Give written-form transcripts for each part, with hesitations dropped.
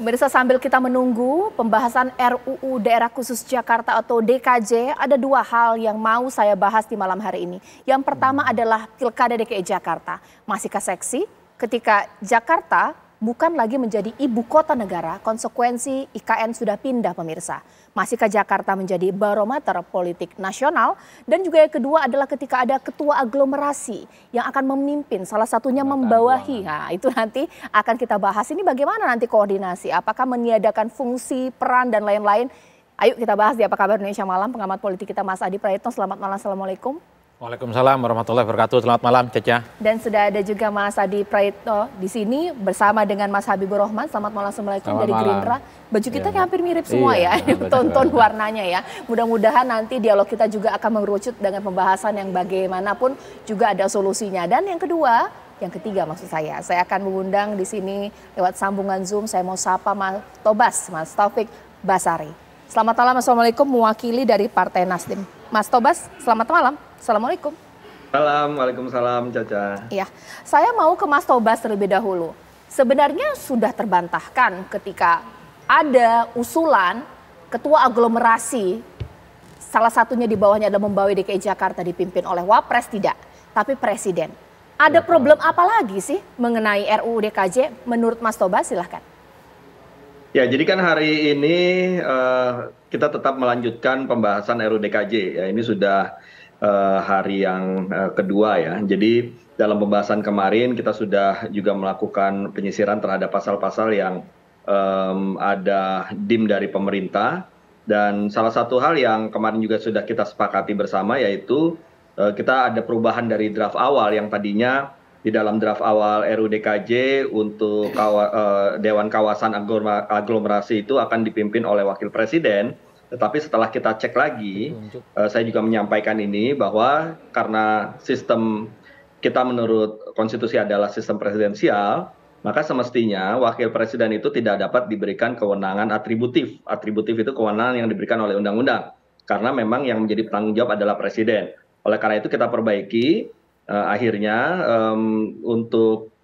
Pemirsa, sambil kita menunggu pembahasan RUU Daerah Khusus Jakarta atau DKJ, ada dua hal yang mau saya bahas di malam hari ini. Yang pertama adalah Pilkada DKI Jakarta. Masihkah seksi ketika Jakarta bukan lagi menjadi ibu kota negara, konsekuensi IKN sudah pindah pemirsa. Masihkah Jakarta menjadi barometer politik nasional? Dan juga yang kedua adalah ketika ada ketua aglomerasi yang akan memimpin, salah satunya membawahi. Nah, itu nanti akan kita bahas. Ini bagaimana nanti koordinasi? Apakah meniadakan fungsi, peran, dan lain-lain? Ayo kita bahas di Apa Kabar Indonesia Malam. Pengamat politik kita Mas Adi Prayitno, selamat malam. Assalamualaikum. Waalaikumsalam warahmatullahi wabarakatuh. Selamat malam, Caca. Dan sudah ada juga Mas Adi Prayitno di sini bersama dengan Mas Habibur Rahman. Selamat malam, Assalamualaikum dari Gerindra. Baju kita hampir mirip semua tonton warnanya ya. Mudah-mudahan nanti dialog kita juga akan mengerucut dengan pembahasan yang bagaimanapun juga ada solusinya. Dan yang kedua, yang ketiga maksud saya akan mengundang di sini lewat sambungan Zoom. Saya mau sapa Mas Tobas, Mas Taufik Basari. Selamat malam, Assalamualaikum, mewakili dari Partai Nasdem. Mas Tobas, selamat malam. Assalamualaikum. Waalaikumsalam Caca. Iya, saya mau ke Mas Tobas terlebih dahulu. Sebenarnya sudah terbantahkan ketika ada usulan ketua aglomerasi, salah satunya di bawahnya ada membawahi DKI Jakarta dipimpin oleh WAPRES, tidak, tapi presiden. Ada problem apa lagi sih mengenai RUU DKJ menurut Mas Tobas? Silahkan. Ya, jadi kan hari ini kita tetap melanjutkan pembahasan RUU DKJ. Ya, ini sudah hari yang kedua ya. Jadi dalam pembahasan kemarin kita sudah juga melakukan penyisiran terhadap pasal-pasal yang ada dim dari pemerintah. Dan salah satu hal yang kemarin juga sudah kita sepakati bersama yaitu kita ada perubahan dari draft awal yang tadinya di dalam draft awal RUU DKJ untuk Dewan Kawasan Aglomerasi itu akan dipimpin oleh Wakil Presiden. Tetapi setelah kita cek lagi, saya juga menyampaikan ini bahwa karena sistem kita menurut konstitusi adalah sistem presidensial, maka semestinya wakil presiden itu tidak dapat diberikan kewenangan atributif. Atributif itu kewenangan yang diberikan oleh undang-undang. Karena memang yang menjadi penanggung jawab adalah presiden. Oleh karena itu kita perbaiki akhirnya untuk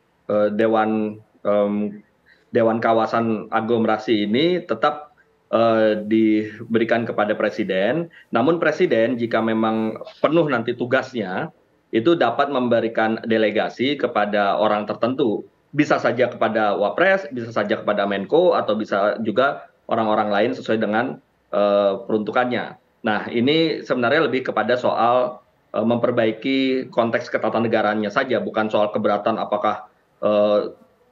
Dewan Kawasan Aglomerasi ini tetap diberikan kepada presiden, namun presiden jika memang penuh nanti tugasnya itu dapat memberikan delegasi kepada orang tertentu, bisa saja kepada Wapres, bisa saja kepada Menko, atau bisa juga orang-orang lain sesuai dengan peruntukannya. Nah, ini sebenarnya lebih kepada soal memperbaiki konteks ketatanegaraannya saja, bukan soal keberatan apakah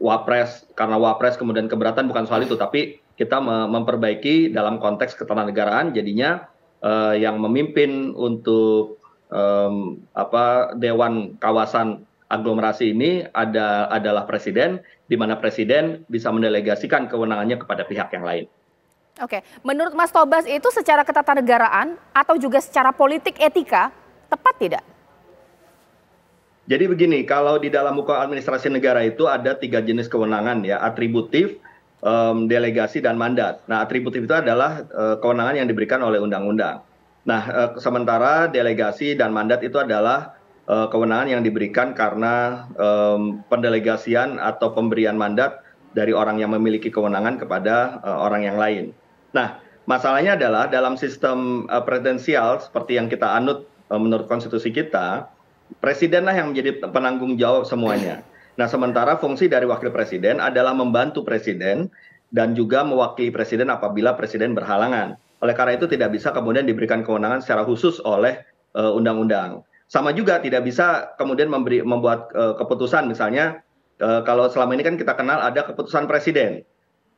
Wapres, karena Wapres kemudian keberatan, bukan soal itu, tapi kita memperbaiki dalam konteks ketatanegaraan. Jadinya yang memimpin untuk Dewan Kawasan Aglomerasi ini adalah presiden, di mana presiden bisa mendelegasikan kewenangannya kepada pihak yang lain. Oke, menurut Mas Tobas itu secara ketatanegaraan atau juga secara politik etika tepat tidak? Jadi begini, kalau di dalam hukum administrasi negara itu ada tiga jenis kewenangan ya, atributif, delegasi, dan mandat. Nah, atributif itu adalah kewenangan yang diberikan oleh undang-undang. Nah, sementara delegasi dan mandat itu adalah kewenangan yang diberikan karena pendelegasian atau pemberian mandat dari orang yang memiliki kewenangan kepada orang yang lain. Nah, masalahnya adalah dalam sistem presidensial seperti yang kita anut menurut konstitusi kita, presidenlah yang menjadi penanggung jawab semuanya. Nah, sementara fungsi dari wakil presiden adalah membantu presiden dan juga mewakili presiden apabila presiden berhalangan. Oleh karena itu tidak bisa kemudian diberikan kewenangan secara khusus oleh undang-undang. Sama juga tidak bisa kemudian membuat keputusan, misalnya kalau selama ini kan kita kenal ada keputusan presiden.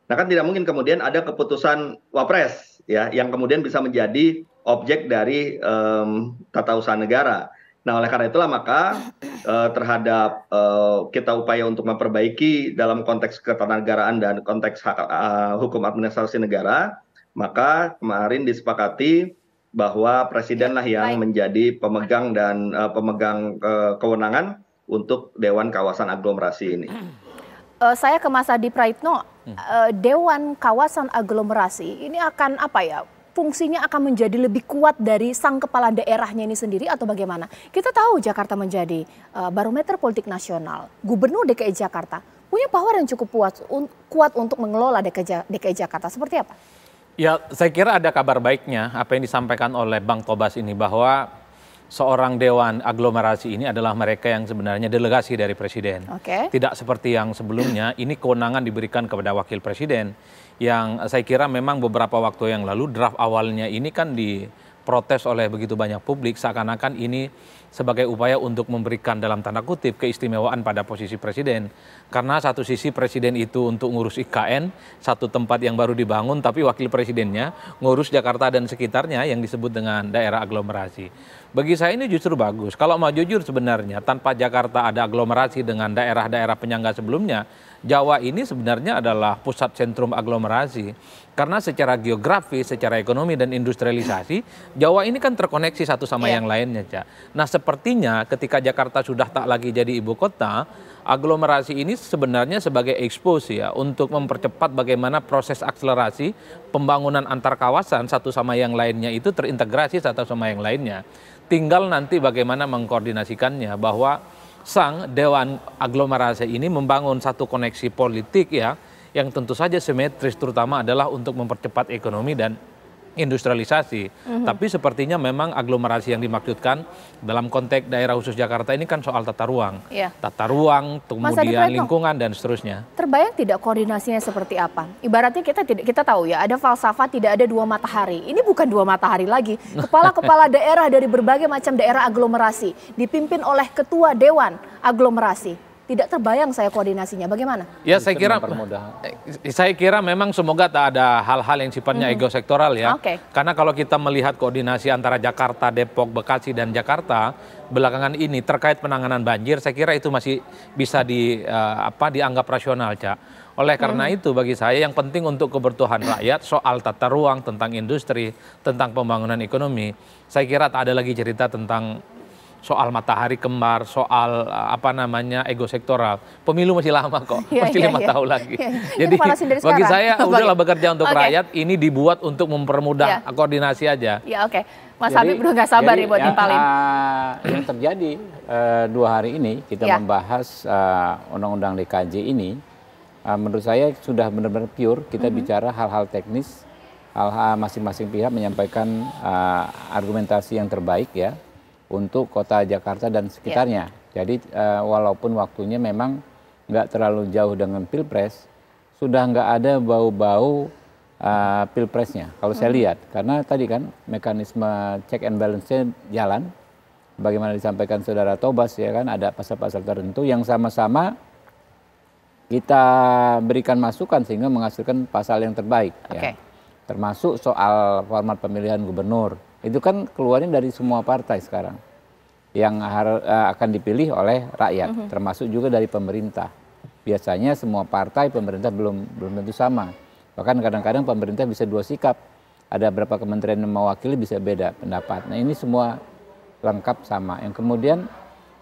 Nah, kan tidak mungkin kemudian ada keputusan Wapres ya yang kemudian bisa menjadi objek dari tata usaha negara. Nah, oleh karena itulah maka terhadap kita upaya untuk memperbaiki dalam konteks ketatanegaraan dan konteks hukum administrasi negara, maka kemarin disepakati bahwa presidenlah yang menjadi pemegang dan kewenangan untuk Dewan Kawasan Aglomerasi ini. Saya ke Mas Adi Prayitno, Dewan Kawasan Aglomerasi ini akan apa ya? Fungsinya akan menjadi lebih kuat dari sang kepala daerahnya ini sendiri atau bagaimana? Kita tahu Jakarta menjadi barometer politik nasional. Gubernur DKI Jakarta punya power yang cukup kuat untuk mengelola DKI Jakarta. Seperti apa? Ya, saya kira ada kabar baiknya apa yang disampaikan oleh Bang Tobas ini, bahwa seorang Dewan Aglomerasi ini adalah mereka yang sebenarnya delegasi dari Presiden. Okay. Tidak seperti yang sebelumnya, ini kewenangan diberikan kepada Wakil Presiden. Yang saya kira memang beberapa waktu yang lalu draft awalnya ini kan diprotes oleh begitu banyak publik, seakan-akan ini sebagai upaya untuk memberikan dalam tanda kutip keistimewaan pada posisi Presiden. Karena satu sisi Presiden itu untuk ngurus IKN, satu tempat yang baru dibangun, tapi Wakil Presidennya ngurus Jakarta dan sekitarnya yang disebut dengan daerah aglomerasi. Bagi saya ini justru bagus. Kalau mau jujur sebenarnya, tanpa Jakarta ada aglomerasi dengan daerah-daerah penyangga sebelumnya, Jawa ini sebenarnya adalah pusat sentrum aglomerasi. Karena secara geografi, secara ekonomi dan industrialisasi, Jawa ini kan terkoneksi satu sama yang lainnya, Cak. Nah, sepertinya ketika Jakarta sudah tak lagi jadi ibu kota, aglomerasi ini sebenarnya sebagai expose ya, untuk mempercepat bagaimana proses akselerasi pembangunan antar kawasan satu sama yang lainnya itu terintegrasi satu sama yang lainnya. Tinggal nanti bagaimana mengkoordinasikannya, bahwa sang Dewan Aglomerasi ini membangun satu koneksi politik ya, yang tentu saja simetris, terutama adalah untuk mempercepat ekonomi dan industrialisasi. Tapi sepertinya memang aglomerasi yang dimaksudkan dalam konteks daerah khusus Jakarta ini kan soal tata ruang. Tata ruang, kemudian lingkungan dan seterusnya. Terbayang tidak koordinasinya seperti apa? Ibaratnya kita tahu ya, ada falsafah tidak ada dua matahari. Ini bukan dua matahari lagi. Kepala-kepala daerah dari berbagai macam daerah aglomerasi dipimpin oleh ketua Dewan Aglomerasi. Tidak terbayang saya koordinasinya, bagaimana? Ya, saya kira memang semoga tak ada hal-hal yang sifatnya ego sektoral ya. Karena kalau kita melihat koordinasi antara Jakarta, Depok, Bekasi dan Jakarta belakangan ini terkait penanganan banjir, saya kira itu masih bisa dianggap rasional, Cak. Oleh karena itu bagi saya yang penting untuk kebutuhan rakyat soal tata ruang, tentang industri, tentang pembangunan ekonomi, saya kira tak ada lagi cerita tentang soal matahari kembar, soal ego sektoral. Pemilu masih lama kok, masih 5 tahun lagi. Jadi bagi saya udahlah bekerja untuk rakyat, ini dibuat untuk mempermudah koordinasi aja. Mas Habib udah gak sabar nih buat dipalin. Yang terjadi 2 hari ini kita membahas undang-undang DKJ ini, menurut saya sudah benar-benar pure, kita bicara hal-hal teknis, masing-masing pihak menyampaikan argumentasi yang terbaik ya, untuk kota Jakarta dan sekitarnya. Jadi walaupun waktunya memang nggak terlalu jauh dengan Pilpres, sudah nggak ada bau-bau Pilpresnya kalau saya lihat. Karena tadi kan mekanisme check and balance-nya jalan, bagaimana disampaikan saudara Tobas ya kan, ada pasal-pasal tertentu yang sama-sama kita berikan masukan sehingga menghasilkan pasal yang terbaik. Ya. Termasuk soal format pemilihan gubernur. Itu kan keluarnya dari semua partai sekarang yang akan dipilih oleh rakyat, termasuk juga dari pemerintah. Biasanya semua partai pemerintah belum tentu sama. Bahkan kadang-kadang pemerintah bisa 2 sikap. Ada beberapa kementerian yang mewakili bisa beda pendapat. Nah, ini semua lengkap sama. Yang kemudian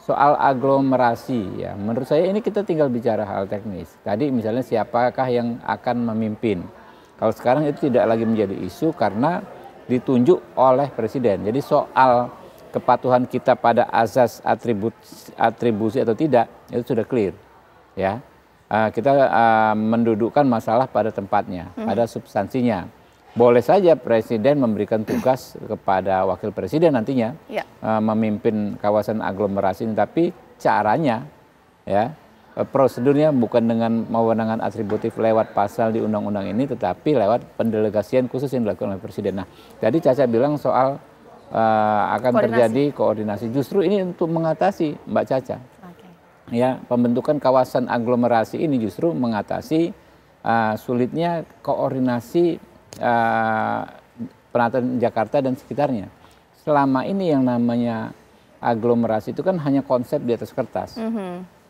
soal aglomerasi ya, menurut saya ini kita tinggal bicara hal teknis. Tadi misalnya siapakah yang akan memimpin. Kalau sekarang itu tidak lagi menjadi isu karena ditunjuk oleh Presiden. Jadi soal kepatuhan kita pada azas atribusi atau tidak itu sudah clear, ya. Kita mendudukkan masalah pada tempatnya, pada substansinya. Boleh saja Presiden memberikan tugas kepada Wakil Presiden nantinya memimpin kawasan aglomerasi ini, tapi caranya, ya, prosedurnya bukan dengan mewenangan atributif lewat pasal di undang-undang ini, tetapi lewat pendelegasian khusus yang dilakukan oleh Presiden. Nah, tadi Caca bilang soal terjadi koordinasi. Justru ini untuk mengatasi, Mbak Caca. Ya, pembentukan kawasan aglomerasi ini justru mengatasi sulitnya koordinasi penataan Jakarta dan sekitarnya. Selama ini yang namanya aglomerasi itu kan hanya konsep di atas kertas.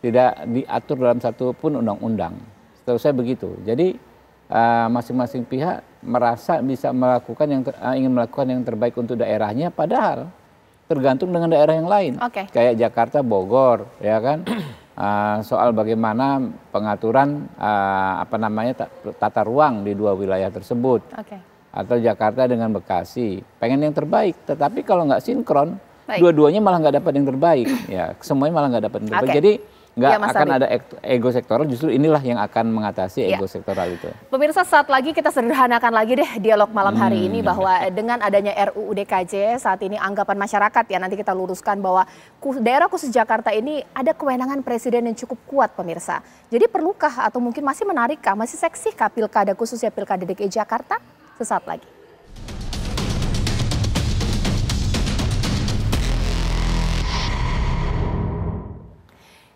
Tidak diatur dalam satu pun undang-undang. Setahu saya begitu. Jadi masing-masing pihak merasa bisa melakukan yang ingin melakukan yang terbaik untuk daerahnya, padahal tergantung dengan daerah yang lain. Kayak Jakarta, Bogor, ya kan? Soal bagaimana pengaturan tata ruang di 2 wilayah tersebut. Atau Jakarta dengan Bekasi. Pengen yang terbaik, tetapi kalau nggak sinkron, dua-duanya malah nggak dapat yang terbaik. Ya, semuanya malah nggak dapat yang terbaik. Jadi Nggak ya, akan Adi. Ada ego sektoral, justru inilah yang akan mengatasi ego sektoral itu. Pemirsa, saat lagi kita sederhanakan lagi deh dialog malam hari ini, bahwa dengan adanya RUU DKJ saat ini anggapan masyarakat ya, nanti kita luruskan bahwa daerah khusus Jakarta ini ada kewenangan presiden yang cukup kuat pemirsa. Jadi perlukah atau mungkin masih menarikkah, masih seksihkah pilkada khususnya pilkada DKI Jakarta? Sesaat lagi.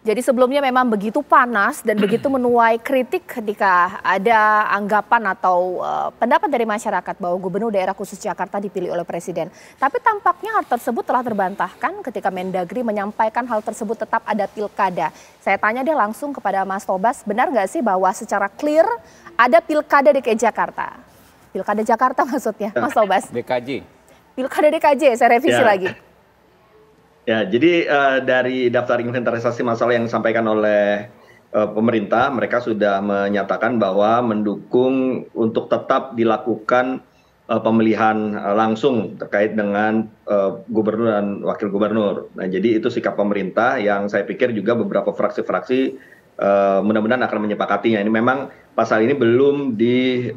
Jadi sebelumnya memang begitu panas dan begitu menuai kritik ketika ada anggapan atau pendapat dari masyarakat bahwa gubernur daerah khusus Jakarta dipilih oleh presiden. Tapi tampaknya hal tersebut telah terbantahkan ketika Mendagri menyampaikan hal tersebut tetap ada pilkada. Saya tanya dia langsung kepada Mas Tobas, benar nggak sih bahwa secara clear ada pilkada DKI Jakarta? Pilkada Jakarta maksudnya, Mas Tobas. DKJ. Pilkada DKJ, saya revisi lagi. Ya, jadi dari daftar inventarisasi masalah yang disampaikan oleh pemerintah, mereka sudah menyatakan bahwa mendukung untuk tetap dilakukan pemilihan langsung terkait dengan gubernur dan wakil gubernur. Nah, jadi itu sikap pemerintah yang saya pikir juga beberapa fraksi-fraksi mudah-mudahan akan menyepakatinya. Ini memang pasal ini belum di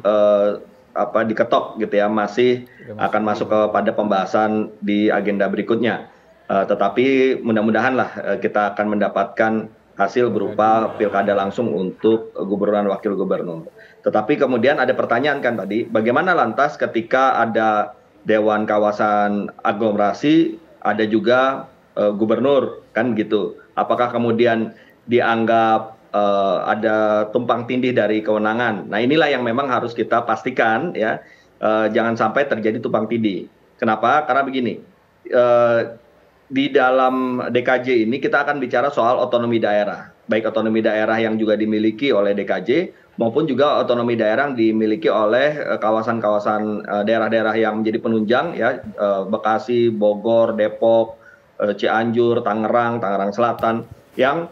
diketok gitu ya, masih akan masuk kepada pembahasan di agenda berikutnya. Tetapi mudah-mudahan lah kita akan mendapatkan hasil berupa pilkada langsung untuk gubernur dan wakil gubernur. Tetapi kemudian ada pertanyaan kan tadi, bagaimana lantas ketika ada Dewan Kawasan Aglomerasi, ada juga gubernur kan gitu. Apakah kemudian dianggap ada tumpang tindih dari kewenangan? Nah, inilah yang memang harus kita pastikan ya, jangan sampai terjadi tumpang tindih. Kenapa? Karena begini, di dalam DKJ ini kita akan bicara soal otonomi daerah. Baik otonomi daerah yang juga dimiliki oleh DKJ maupun juga otonomi daerah yang dimiliki oleh kawasan-kawasan daerah-daerah yang menjadi penunjang ya, Bekasi, Bogor, Depok, Cianjur, Tangerang, Tangerang Selatan yang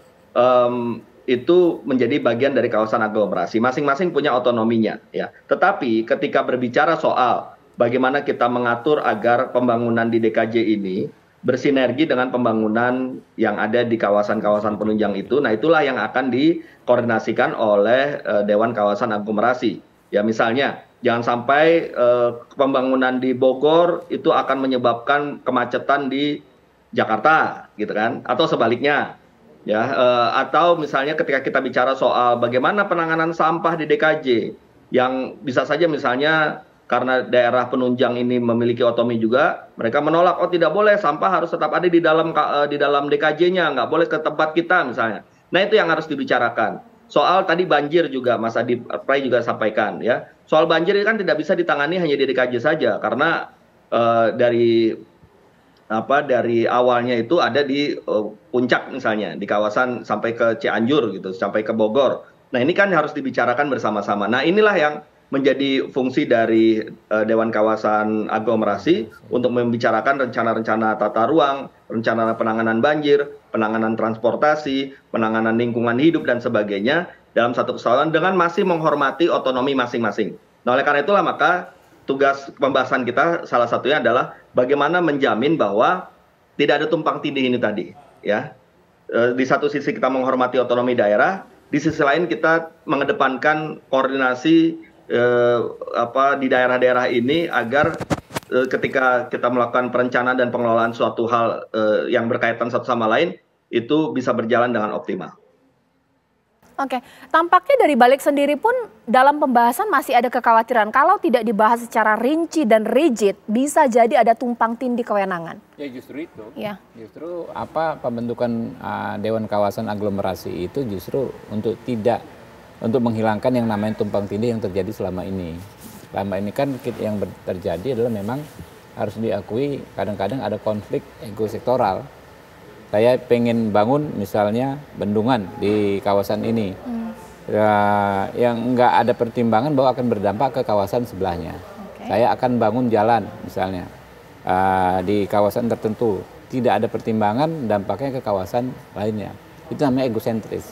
itu menjadi bagian dari kawasan aglomerasi. Masing-masing punya otonominya ya. Tetapi ketika berbicara soal bagaimana kita mengatur agar pembangunan di DKJ ini bersinergi dengan pembangunan yang ada di kawasan-kawasan penunjang itu, nah itulah yang akan dikoordinasikan oleh Dewan Kawasan Aglomerasi. Ya misalnya, jangan sampai pembangunan di Bogor itu akan menyebabkan kemacetan di Jakarta, gitu kan? Atau sebaliknya, ya. Atau misalnya ketika kita bicara soal bagaimana penanganan sampah di DKJ, yang bisa saja misalnya karena daerah penunjang ini memiliki otonomi juga, mereka menolak, oh tidak boleh, sampah harus tetap ada di dalam DKJ-nya, nggak boleh ke tempat kita misalnya. Nah itu yang harus dibicarakan. Soal tadi banjir juga, Mas Adi Pray juga sampaikan ya. Soal banjir kan tidak bisa ditangani hanya di DKJ saja, karena dari awalnya itu ada di puncak misalnya, di kawasan sampai ke Cianjur gitu, sampai ke Bogor. Nah ini kan harus dibicarakan bersama-sama. Nah inilah yang menjadi fungsi dari Dewan Kawasan Aglomerasi untuk membicarakan rencana-rencana tata ruang, rencana penanganan banjir, penanganan transportasi, penanganan lingkungan hidup, dan sebagainya dalam satu kesatuan dengan masih menghormati otonomi masing-masing. Nah, oleh karena itulah maka tugas pembahasan kita salah satunya adalah bagaimana menjamin bahwa tidak ada tumpang tindih ini tadi. Ya, di satu sisi kita menghormati otonomi daerah, di sisi lain kita mengedepankan koordinasi di daerah-daerah ini agar ketika kita melakukan perencanaan dan pengelolaan suatu hal yang berkaitan satu sama lain itu bisa berjalan dengan optimal. Oke, tampaknya dari balik sendiri pun dalam pembahasan masih ada kekhawatiran kalau tidak dibahas secara rinci dan rigid bisa jadi ada tumpang tindih kewenangan. Ya justru itu. Ya. Justru pembentukan Dewan Kawasan Aglomerasi itu justru untuk menghilangkan yang namanya tumpang tindih yang terjadi selama ini. Selama ini kan yang terjadi adalah memang harus diakui kadang-kadang ada konflik ego sektoral. Saya pengen bangun misalnya bendungan di kawasan ini. Ya, yang nggak ada pertimbangan bahwa akan berdampak ke kawasan sebelahnya. Okay. Saya akan bangun jalan misalnya di kawasan tertentu. Tidak ada pertimbangan dampaknya ke kawasan lainnya. Itu namanya egosentris,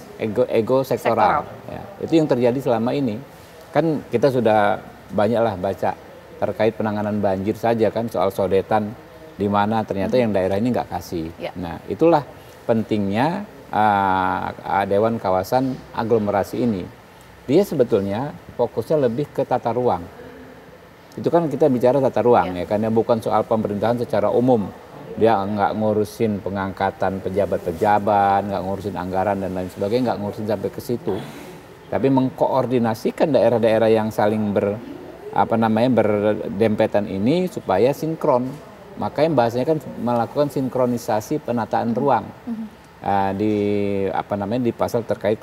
ego sektoral. Ya, itu yang terjadi selama ini. Kan kita sudah banyaklah baca terkait penanganan banjir saja kan, soal sodetan di mana ternyata yang daerah ini nggak kasih. Ya. Nah itulah pentingnya Dewan Kawasan Aglomerasi ini. Dia sebetulnya fokusnya lebih ke tata ruang. Itu kan kita bicara tata ruang ya, karena bukan soal pemerintahan secara umum. Dia nggak ngurusin pengangkatan pejabat-pejabat, nggak ngurusin anggaran dan lain sebagainya, nggak ngurusin sampai ke situ. Tapi mengkoordinasikan daerah-daerah yang saling berdempetan ini supaya sinkron. Makanya bahasanya kan melakukan sinkronisasi penataan ruang di pasal terkait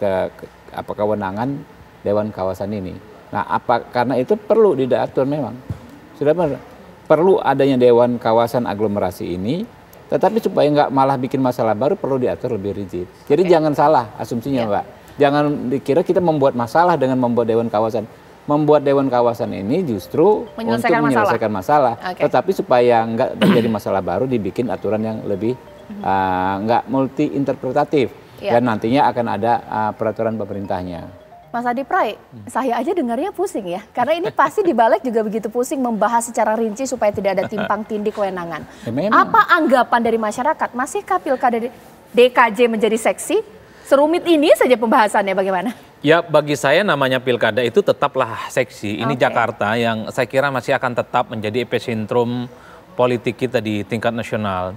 kewenangan Dewan Kawasan ini. Nah, karena itu perlu diatur memang. Perlu adanya Dewan Kawasan Aglomerasi ini, tetapi supaya nggak malah bikin masalah baru, perlu diatur lebih rigid. Jadi jangan salah asumsinya, Mbak. Jangan dikira kita membuat masalah dengan membuat Dewan Kawasan. Membuat Dewan Kawasan ini justru menyelesaikan untuk menyelesaikan masalah. Tetapi supaya nggak terjadi masalah baru, dibikin aturan yang lebih nggak multi-interpretatif. Dan nantinya akan ada peraturan pemerintahnya. Mas Adi Pray, saya aja dengarnya pusing ya. Karena ini pasti di balik juga begitu pusing membahas secara rinci supaya tidak ada timpang tindih kewenangan. Apa anggapan dari masyarakat? Masihkah pilkada DKJ menjadi seksi? Serumit ini saja pembahasannya, bagaimana? Ya, bagi saya namanya pilkada itu tetaplah seksi. Ini Jakarta yang saya kira masih akan tetap menjadi epicentrum politik kita di tingkat nasional.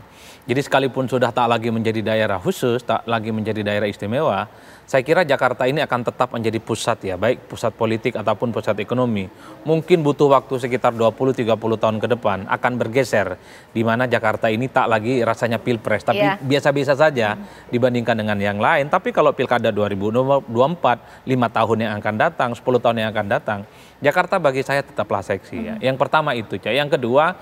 Jadi sekalipun sudah tak lagi menjadi daerah khusus, tak lagi menjadi daerah istimewa, saya kira Jakarta ini akan tetap menjadi pusat ya, baik pusat politik ataupun pusat ekonomi. Mungkin butuh waktu sekitar 20-30 tahun ke depan akan bergeser, di mana Jakarta ini tak lagi rasanya pilpres, tapi biasa-biasa saja dibandingkan dengan yang lain. Tapi kalau pilkada 2024, 5 tahun yang akan datang, 10 tahun yang akan datang, Jakarta bagi saya tetaplah seksi ya. Yang pertama itu, yang kedua,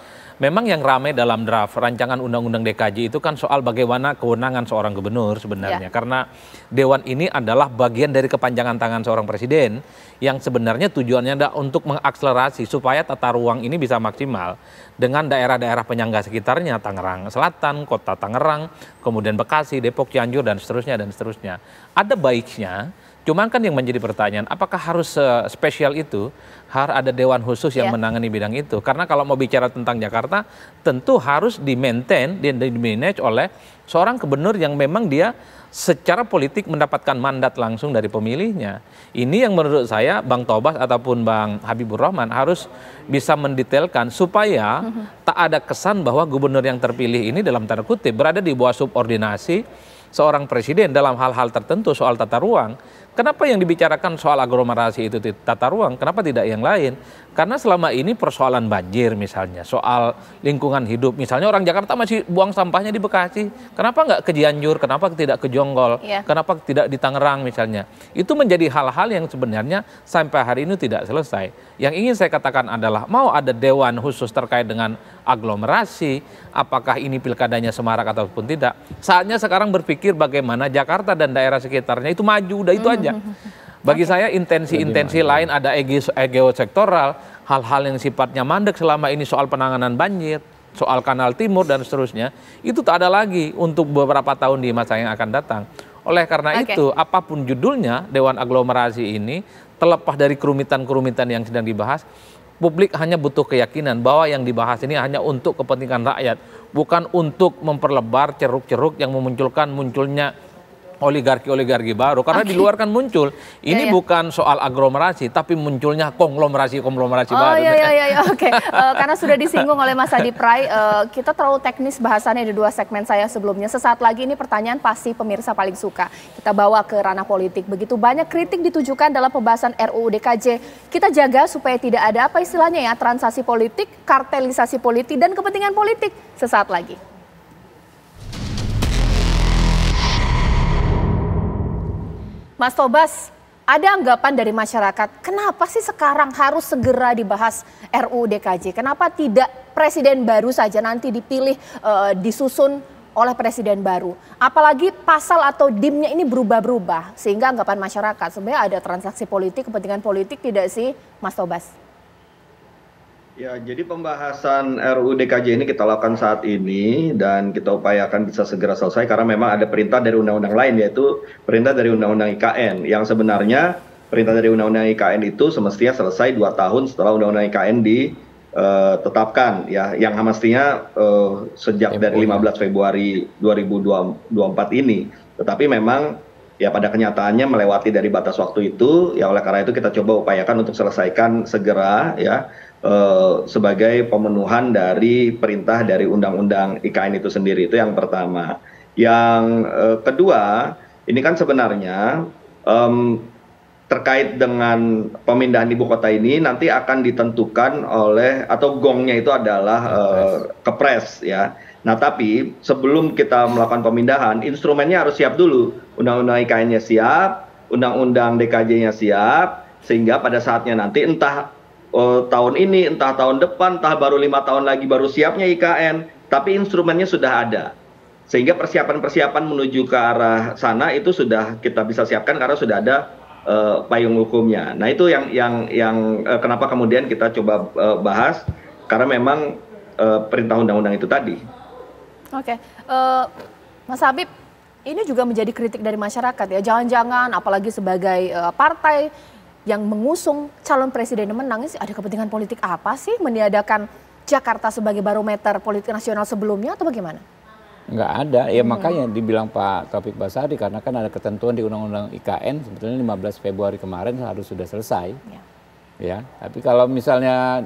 memang yang ramai dalam draft rancangan undang-undang DKJ itu kan soal bagaimana kewenangan seorang gubernur sebenarnya. Karena dewan ini adalah bagian dari kepanjangan tangan seorang presiden yang sebenarnya tujuannya adalah untuk mengakselerasi supaya tata ruang ini bisa maksimal dengan daerah-daerah penyangga sekitarnya, Tangerang Selatan, Kota Tangerang, kemudian Bekasi, Depok, Cianjur dan seterusnya dan seterusnya. Ada baiknya. Cuman kan yang menjadi pertanyaan, apakah harus spesial itu, harus ada dewan khusus yang menangani bidang itu? Karena kalau mau bicara tentang Jakarta, tentu harus di-maintain, di-manage oleh seorang gubernur yang memang dia secara politik mendapatkan mandat langsung dari pemilihnya. Ini yang menurut saya Bang Tobas ataupun Bang Habibur Rahman harus bisa mendetailkan supaya tak ada kesan bahwa gubernur yang terpilih ini dalam tanda kutip berada di bawah subordinasi seorang presiden dalam hal-hal tertentu soal tata ruang. Kenapa yang dibicarakan soal aglomerasi itu tata ruang, kenapa tidak yang lain? Karena selama ini persoalan banjir misalnya, soal lingkungan hidup. Misalnya orang Jakarta masih buang sampahnya di Bekasi, kenapa nggak ke Cianjur, kenapa tidak ke Jonggol, kenapa tidak di Tangerang misalnya. Itu menjadi hal-hal yang sebenarnya sampai hari ini tidak selesai. Yang ingin saya katakan adalah mau ada dewan khusus terkait dengan aglomerasi, apakah ini pilkadanya semarak ataupun tidak. Saatnya sekarang berpikir bagaimana Jakarta dan daerah sekitarnya itu maju, udah itu aja. Bagi saya intensi-intensi lain ada ego sektoral, hal-hal yang sifatnya mandek selama ini soal penanganan banjir, soal kanal timur dan seterusnya, itu tak ada lagi untuk beberapa tahun di masa yang akan datang. Oleh karena itu, apapun judulnya Dewan Aglomerasi ini, terlepas dari kerumitan-kerumitan yang sedang dibahas, publik hanya butuh keyakinan bahwa yang dibahas ini hanya untuk kepentingan rakyat, bukan untuk memperlebar ceruk-ceruk yang memunculkan munculnya oligarki-oligarki baru, karena di luar kan muncul ini bukan soal aglomerasi tapi munculnya konglomerasi-konglomerasi baru. Karena sudah disinggung oleh Mas Adi Pray, kita terlalu teknis bahasannya di dua segmen saya sebelumnya. Sesaat lagi ini pertanyaan pasti pemirsa paling suka, kita bawa ke ranah politik. Begitu banyak kritik ditujukan dalam pembahasan RUU DKJ, kita jaga supaya tidak ada apa istilahnya ya, transaksi politik, kartelisasi politik dan kepentingan politik. Sesaat lagi. Mas Tobas, ada anggapan dari masyarakat, kenapa sih sekarang harus segera dibahas RUU DKJ? Kenapa tidak presiden baru saja nanti dipilih, disusun oleh presiden baru? Apalagi pasal atau dimnya ini berubah-berubah, sehingga anggapan masyarakat sebenarnya ada transaksi politik, kepentingan politik, tidak sih Mas Tobas? Ya, jadi pembahasan RUU DKJ ini kita lakukan saat ini dan kita upayakan bisa segera selesai karena memang ada perintah dari undang-undang lain, yaitu perintah dari undang-undang IKN, yang sebenarnya perintah dari undang-undang IKN itu semestinya selesai 2 tahun setelah undang-undang IKN ditetapkan ya, yang mestinya sejak dari 15 Februari 2024 ini. Tetapi memang ya pada kenyataannya melewati dari batas waktu itu, ya oleh karena itu kita coba upayakan untuk selesaikan segera ya sebagai pemenuhan dari perintah dari Undang-Undang IKN itu sendiri. Itu yang pertama. Yang kedua, ini kan sebenarnya terkait dengan pemindahan ibu kota ini nanti akan ditentukan oleh, atau gongnya itu adalah Kepres ya. Nah tapi sebelum kita melakukan pemindahan, instrumennya harus siap dulu. Undang-undang IKN-nya siap, undang-undang DKJ-nya siap, sehingga pada saatnya nanti entah tahun ini, entah tahun depan, entah baru 5 tahun lagi baru siapnya IKN, tapi instrumennya sudah ada. Sehingga persiapan-persiapan menuju ke arah sana itu sudah kita bisa siapkan karena sudah ada payung hukumnya. Nah itu yang kenapa kemudian kita coba bahas, karena memang perintah undang-undang itu tadi. Oke, Mas Habib. Ini juga menjadi kritik dari masyarakat ya, jangan-jangan apalagi sebagai partai yang mengusung calon presiden yang menang, ada kepentingan politik apa sih meniadakan Jakarta sebagai barometer politik nasional sebelumnya atau bagaimana? Enggak ada, ya makanya dibilang Pak Taufik Basari karena kan ada ketentuan di Undang-Undang IKN sebetulnya 15 Februari kemarin harus sudah selesai. Ya. Ya, tapi kalau misalnya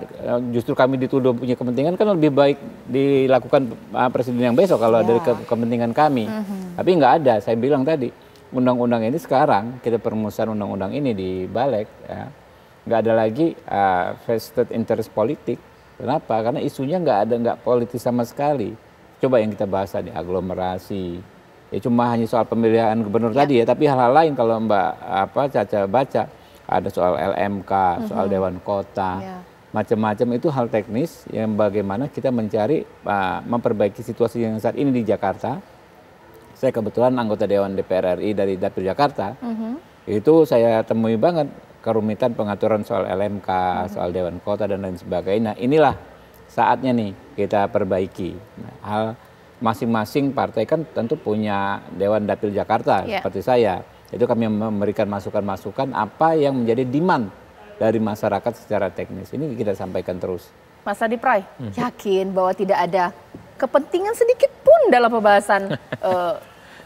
justru kami dituduh punya kepentingan, kan lebih baik dilakukan presiden yang besok kalau dari kepentingan kami. Tapi nggak ada. Saya bilang tadi, undang-undang ini sekarang kita perumusan undang-undang ini di Balek, ya. Nggak ada lagi vested interest politik. Kenapa? Karena isunya nggak ada, nggak politis sama sekali. Coba yang kita bahas tadi aglomerasi. Ya cuma hanya soal pemilihan gubernur tadi ya. Tapi hal-hal lain kalau Mbak Caca baca. Ada soal LMK, soal Dewan Kota, macam-macam itu hal teknis yang bagaimana kita mencari memperbaiki situasi yang saat ini di Jakarta. Saya kebetulan anggota Dewan DPR RI dari Dapil Jakarta, itu saya temui banget kerumitan pengaturan soal LMK, soal Dewan Kota dan lain sebagainya. Nah, inilah saatnya nih kita perbaiki. Nah, hal masing-masing partai kan tentu punya Dewan Dapil Jakarta seperti saya. Itu kami memberikan masukan-masukan apa yang menjadi demand dari masyarakat secara teknis. Ini kita sampaikan terus. Mas Adi Pray, yakin bahwa tidak ada kepentingan sedikit pun dalam pembahasan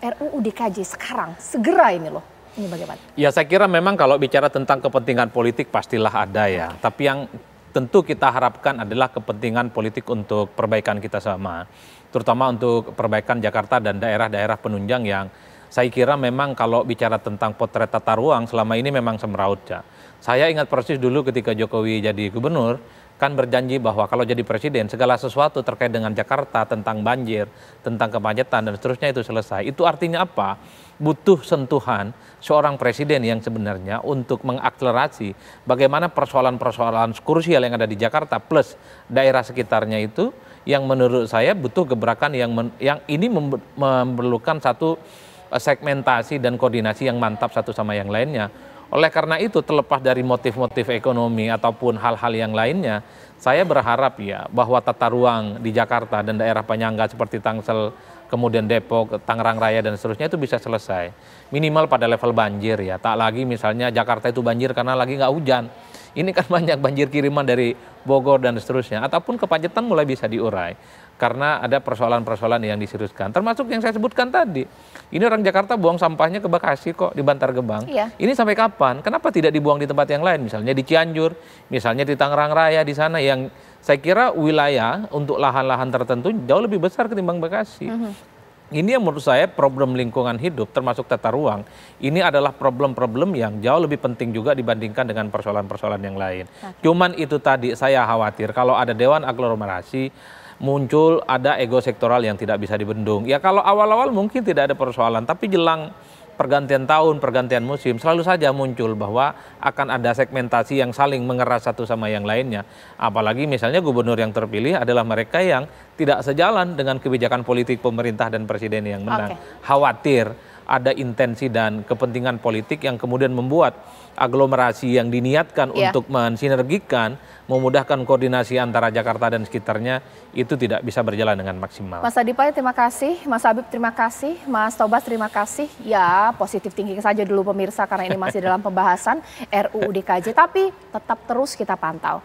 RUU DKJ sekarang, segera ini loh. Ini bagaimana? Ya saya kira memang kalau bicara tentang kepentingan politik pastilah ada ya. Tapi yang tentu kita harapkan adalah kepentingan politik untuk perbaikan kita sama. Terutama untuk perbaikan Jakarta dan daerah-daerah penunjang yang saya kira memang kalau bicara tentang potret tata ruang selama ini memang semeraut ya. Saya ingat persis dulu ketika Jokowi jadi gubernur kan berjanji bahwa kalau jadi presiden segala sesuatu terkait dengan Jakarta tentang banjir, tentang kemacetan dan seterusnya itu selesai. Itu artinya apa? Butuh sentuhan seorang presiden yang sebenarnya untuk mengakselerasi bagaimana persoalan-persoalan krusial yang ada di Jakarta plus daerah sekitarnya itu yang menurut saya butuh gebrakan yang ini memerlukan satu segmentasi dan koordinasi yang mantap satu sama yang lainnya. Oleh karena itu terlepas dari motif-motif ekonomi ataupun hal-hal yang lainnya, saya berharap ya bahwa tata ruang di Jakarta dan daerah penyangga seperti Tangsel, kemudian Depok, Tangerang Raya dan seterusnya itu bisa selesai. Minimal pada level banjir ya, tak lagi misalnya Jakarta itu banjir karena lagi nggak hujan. Ini kan banyak banjir kiriman dari Bogor dan seterusnya, ataupun kemacetan mulai bisa diurai. Karena ada persoalan-persoalan yang diseriuskan, termasuk yang saya sebutkan tadi. Ini orang Jakarta buang sampahnya ke Bekasi kok, di Bantar Gebang. Iya. Ini sampai kapan? Kenapa tidak dibuang di tempat yang lain? Misalnya di Cianjur, misalnya di Tangerang Raya, di sana yang saya kira wilayah untuk lahan-lahan tertentu jauh lebih besar ketimbang Bekasi. Ini yang menurut saya problem lingkungan hidup termasuk tata ruang. Ini adalah problem-problem yang jauh lebih penting juga dibandingkan dengan persoalan-persoalan yang lain. Cuman itu tadi saya khawatir kalau ada Dewan Aglomerasi, muncul ada ego sektoral yang tidak bisa dibendung. Ya kalau awal-awal mungkin tidak ada persoalan, tapi jelang pergantian tahun, pergantian musim, selalu saja muncul bahwa akan ada segmentasi yang saling mengeras satu sama yang lainnya. Apalagi misalnya gubernur yang terpilih adalah mereka yang tidak sejalan dengan kebijakan politik pemerintah dan presiden yang menang. Khawatir ada intensi dan kepentingan politik yang kemudian membuat aglomerasi yang diniatkan untuk mensinergikan, memudahkan koordinasi antara Jakarta dan sekitarnya itu tidak bisa berjalan dengan maksimal. Mas Adi Pray terima kasih, Mas Habib terima kasih, Mas Tobas terima kasih. Ya positif thinking saja dulu pemirsa karena ini masih dalam pembahasan RUU DKJ tapi tetap terus kita pantau.